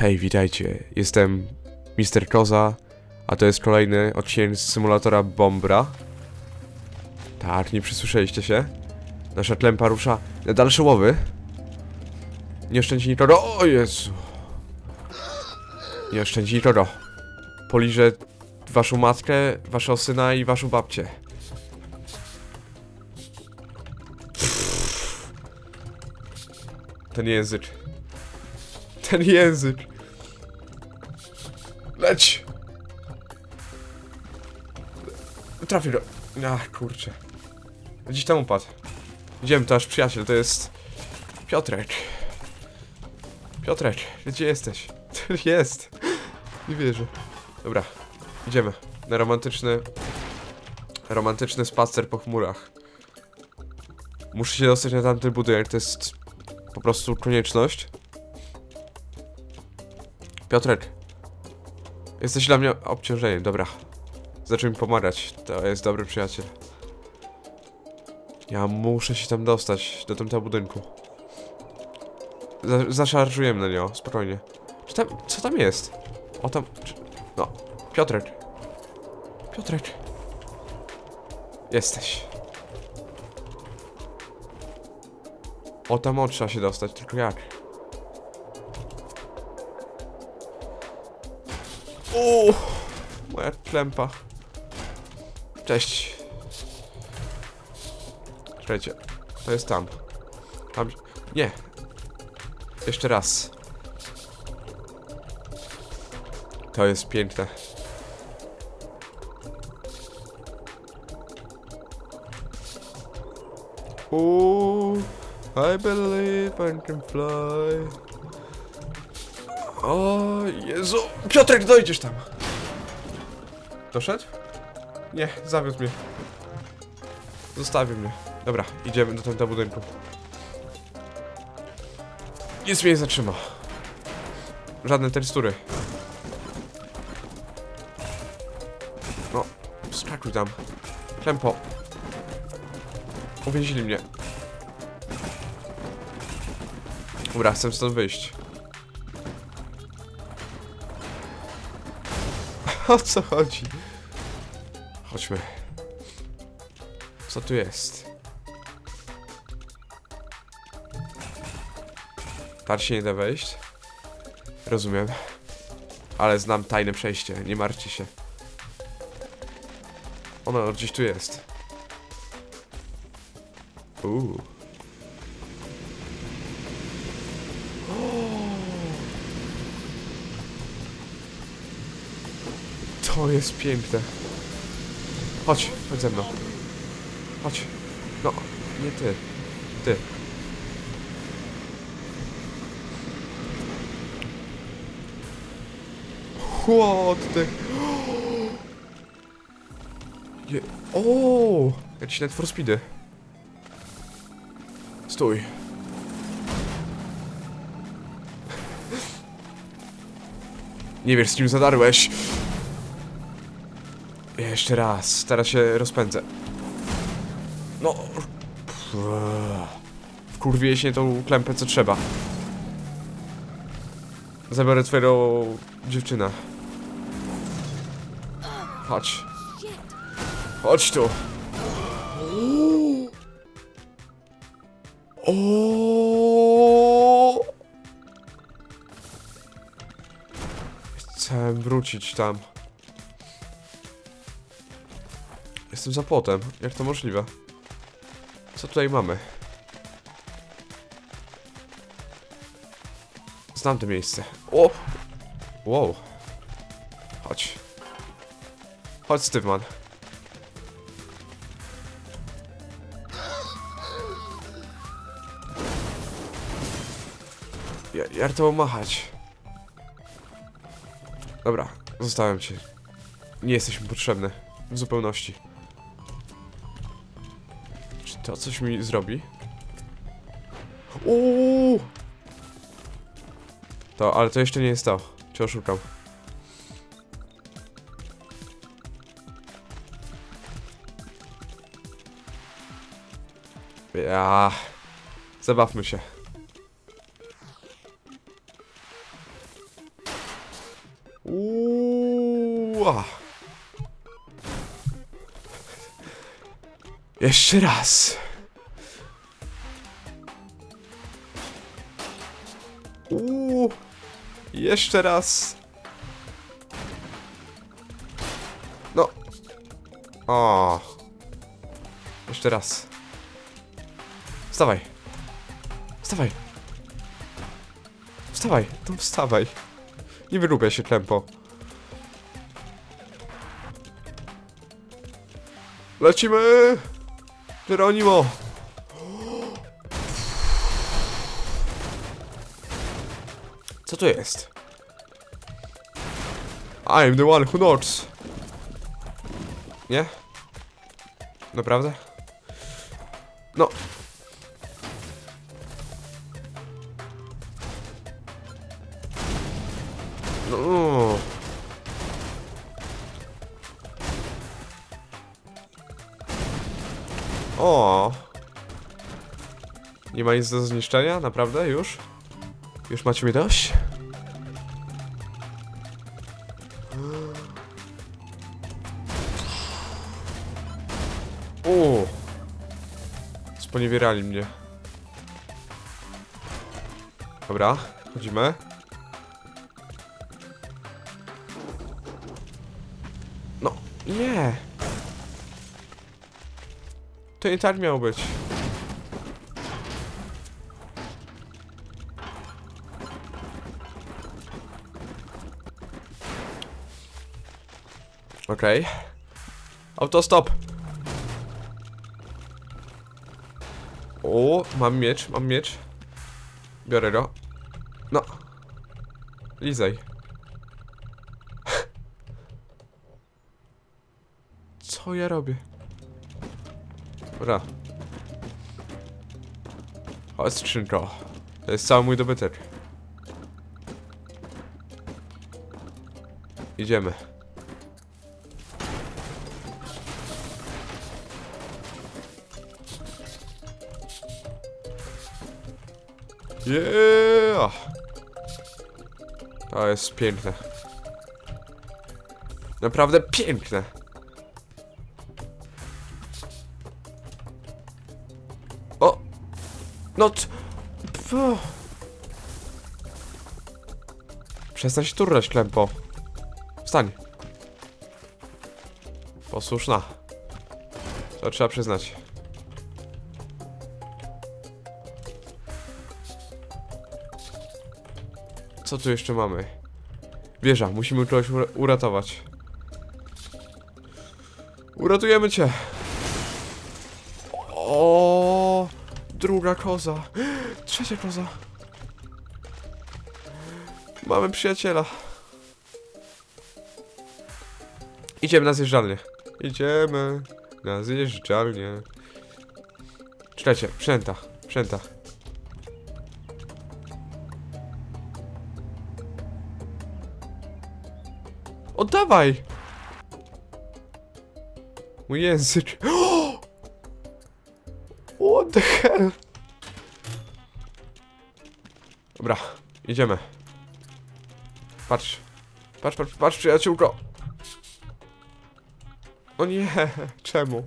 Hej, witajcie, jestem Mister Koza, a to jest kolejny odcinek z symulatora Bombra. Tak, nie przysłyszeliście się? Nasza Klempa rusza na dalsze łowy. Nie szczędzi nikogo, o Jezu. Nie szczędzi nikogo. Poliżę waszą matkę, waszego syna i waszą babcię. Ten język. Ten język. Leć! Trafił go. Ach, kurczę. Gdzieś tam upadł. Idziemy, to nasz przyjaciel, to jest... Piotrek. Piotrek, gdzie jesteś? Jest. Nie wierzę. Dobra, idziemy. Na romantyczny spacer po chmurach. Muszę się dostać na tamten budynek, to jest... po prostu konieczność. Piotrek, jesteś dla mnie obciążeniem, dobra. Zaczął mi pomagać, to jest dobry przyjaciel. Ja muszę się tam dostać, do tamtego budynku. Zaszarżujemy na nią, spokojnie. Czy tam, co tam jest? O tam, czy, no, Piotrek. Piotrek. Jesteś. O tam o, trzeba się dostać, tylko jak? Uuu, moja Klempa. Cześć. Czekajcie, to jest tam. Tam... nie. Jeszcze raz. To jest piękne. Uuu, I believe I can fly. O Jezu, Piotrek, dojdziesz tam. Doszedł? Nie, zawiódł mnie. Zostawił mnie. Dobra, idziemy do tamtego budynku. Nic mnie nie zatrzyma. Żadne tekstury. No, skakuj tam. Tempo. Uwięzili mnie. Dobra, chcę stąd wyjść. O co chodzi? Chodźmy. Co tu jest? Tam się nie da wejść. Rozumiem. Ale znam tajne przejście, nie martwcie się. Ono gdzieś tu jest. Uuu. O, jest piękne. Chodź, chodź ze mną. Chodź. No, nie ty. Ty. Chłodek. Ooo. Jakiś net for speedy. Stój. Nie wiesz, z kim zadarłeś. Jeszcze raz, teraz się rozpędzę. No. Wkurwię się tą Klempę co trzeba. Zabiorę twojego dziewczynę. Chodź. Chodź tu. O. Chcę wrócić tam. Jestem za płotem. Jak to możliwe? Co tutaj mamy? Znam to miejsce. O! Wow. Chodź. Chodź, Steve-man. Jak to machać? Dobra. Zostawiam cię. Nie jesteś mi potrzebny. W zupełności. To coś mi zrobi. Uuu! To, ale to jeszcze nie jest to. Cię oszukam. Ja. Zabawmy się. Uuu. Jeszcze raz. Uuu. Jeszcze raz. No. O. Jeszcze raz. Wstawaj. Wstawaj. Wstawaj. No wstawaj. Nie wyrubia się, Klempo. Lecimy! Geronimo! Co to jest? I'm the one who knows. Nie? Naprawdę? No. No. O. Nie ma nic do zniszczenia? Naprawdę? Już? Już macie mi dość? O. Sponiewierali mnie. Dobra, chodzimy. Nie. To nie tak miało być. Okej. Autostop. O, mam miecz, mam miecz. Biorę go. No. Lizaj. Co ja robię? Dobra. Chodź, skrzynko. To jest cały mój dobytek. Idziemy. Yeah! To jest piękne. Naprawdę piękne. No co? Przestań się turlać, Klempo. Wstań. Posłuszna. To trzeba przyznać. Co tu jeszcze mamy? Wieża, musimy kogoś uratować. Uratujemy cię. O. Druga koza. Trzecia koza. Mamy przyjaciela. Idziemy na zjeżdżalnię. Idziemy na zjeżdżalnię. Czekajcie, przęta, przęta. Oddawaj! Mój język. What the hell? Dobra, idziemy. Patrz. Patrz, patrz, patrz, przyjaciółko. O nie, czemu?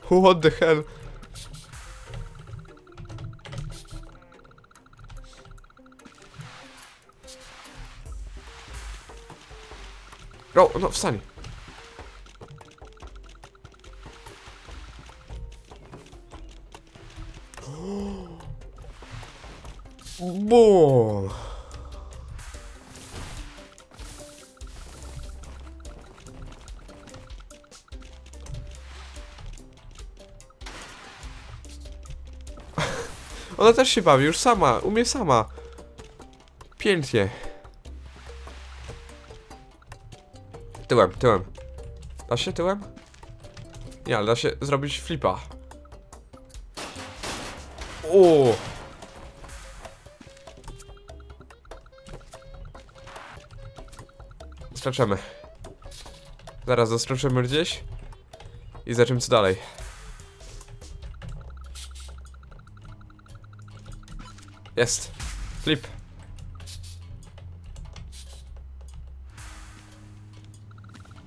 What the hell? No, no, wstań. Bum. Ona też się bawi, już sama, umie sama. Pięknie. Tyłem, tyłem. Da się tyłem? Nie, ale da się zrobić flipa. O. Skaczemy. Zaraz zaskoczymy gdzieś. I zobaczymy co dalej. Jest. Flip.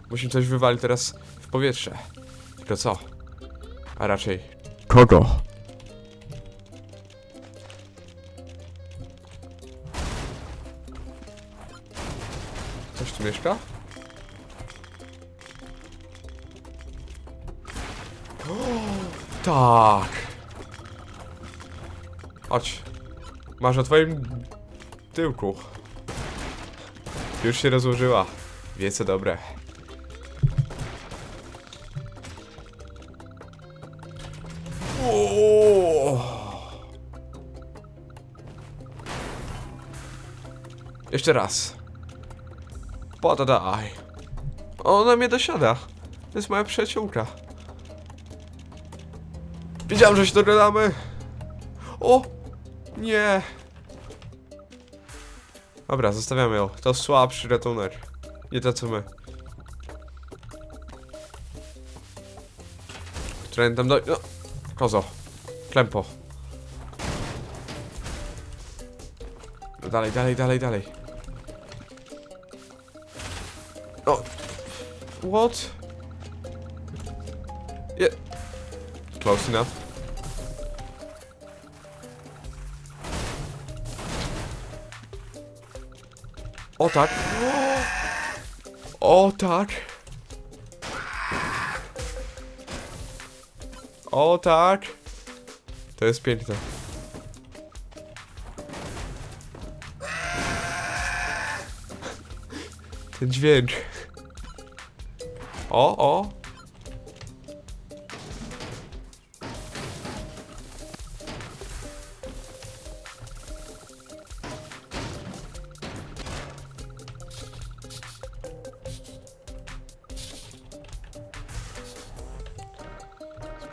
Musimy coś wywalić teraz w powietrze. Tylko co? A raczej... kogo? Coś tu mieszka? Tak. Chodź. Masz na twoim tyłku. Już się rozłożyła. Wie co dobre. Jeszcze raz. Podaj. Ona mnie dosiada. To jest moja przyjaciółka. Wiedziałem, że się dogadamy. O! Nie! Dobra, zostawiamy ją. To słabszy ratunek. Nie to co my. Którędy tam do... No. Kozo. Klempo. No dalej, dalej, dalej, dalej. No. What? Yeah. Close enough. O tak. O tak. O tak. To jest piękne. Ten dźwięk. O, o.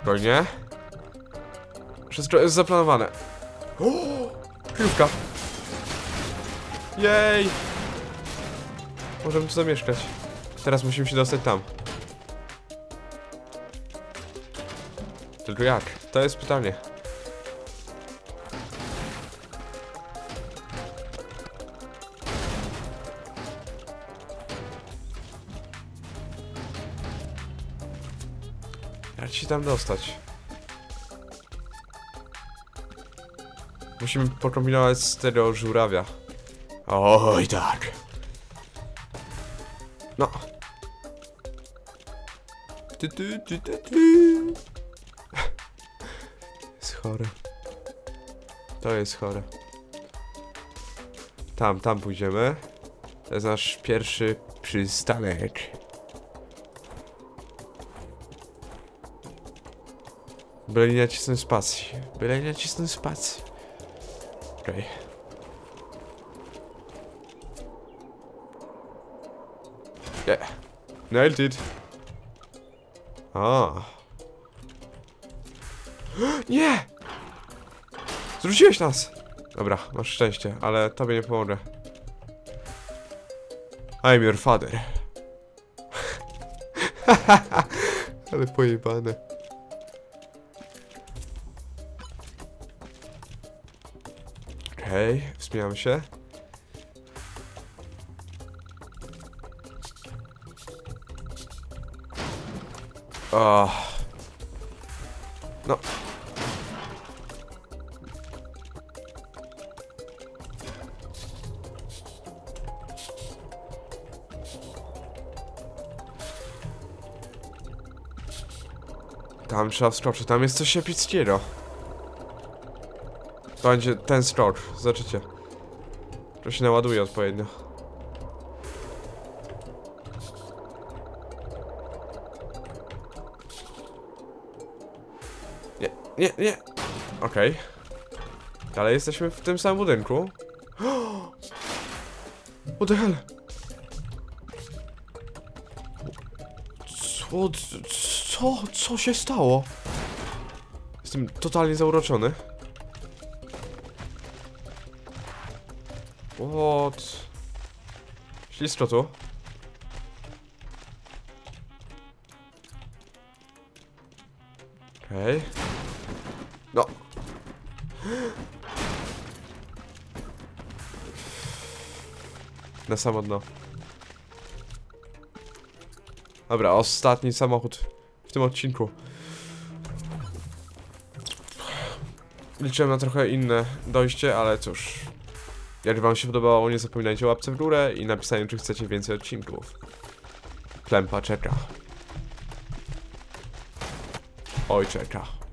Spokojnie. Wszystko jest zaplanowane. Piłka. Jej. Możemy tu zamieszkać. Teraz musimy się dostać tam. Tylko jak? To jest pytanie. Jak się tam dostać? Musimy pokombinować z tego żurawia. Oj tak. No. Jest chore. To jest chore. Tam, tam pójdziemy. To jest nasz pierwszy przystanek. Byle nie nacisnę spacji. Byle nie nacisnę spacji. Okej. Okay. Yeah. Nailed it. A. Nie! Zwróciłeś nas! Dobra, masz szczęście, ale tobie nie pomogę. I'm your father. Ale pojebane. Okej, okay, wspinam się. Oh. No. Tam trzeba wskoczyć, tam jest coś epickiego. To będzie ten skok, zobaczycie. To się naładuje odpowiednio. Nie, nie. Okej. Okay. Dalej jesteśmy w tym samym budynku. What the hell? Co się stało? Jestem totalnie zauroczony. What? Ślisko tu. Okej. Okay. No. na samo dno. Dobra, ostatni samochód w tym odcinku. Liczyłem na trochę inne dojście, ale cóż. Jak wam się podobało, nie zapominajcie o łapce w górę i napisaniu, czy chcecie więcej odcinków. Klempa czeka. Oj, czeka.